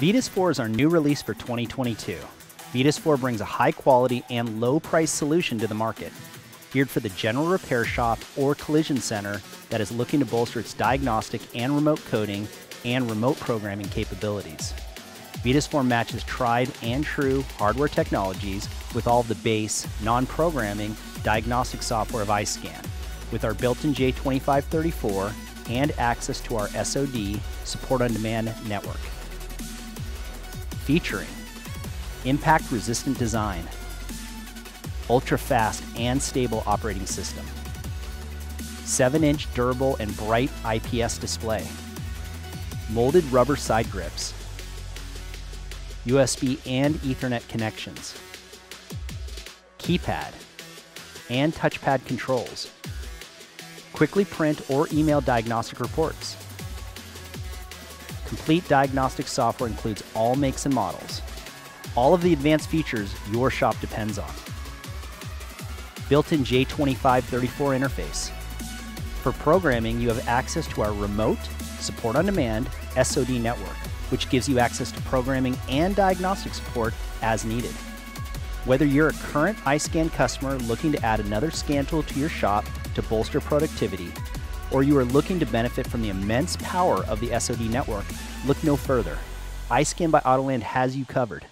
VEDIS 4 is our new release for 2022. VEDIS 4 brings a high quality and low price solution to the market, geared for the general repair shop or collision center that is looking to bolster its diagnostic and remote coding and remote programming capabilities. VEDIS 4 matches tried and true hardware technologies with all of the base, non-programming, diagnostic software of iSCAN, with our built-in J2534 and access to our SOD, Support on Demand network. Featuring impact-resistant design, ultra-fast and stable operating system, 7-inch durable and bright IPS display, molded rubber side grips, USB and Ethernet connections, keypad and touchpad controls, quickly print or email diagnostic reports. Complete diagnostic software includes all makes and models, all of the advanced features your shop depends on. Built-in J2534 interface. For programming, you have access to our remote, Support on Demand, SOD network, which gives you access to programming and diagnostic support as needed. Whether you're a current iSCAN customer looking to add another scan tool to your shop to bolster productivity, or you are looking to benefit from the immense power of the SOD network, look no further. iSCAN by Autoland has you covered.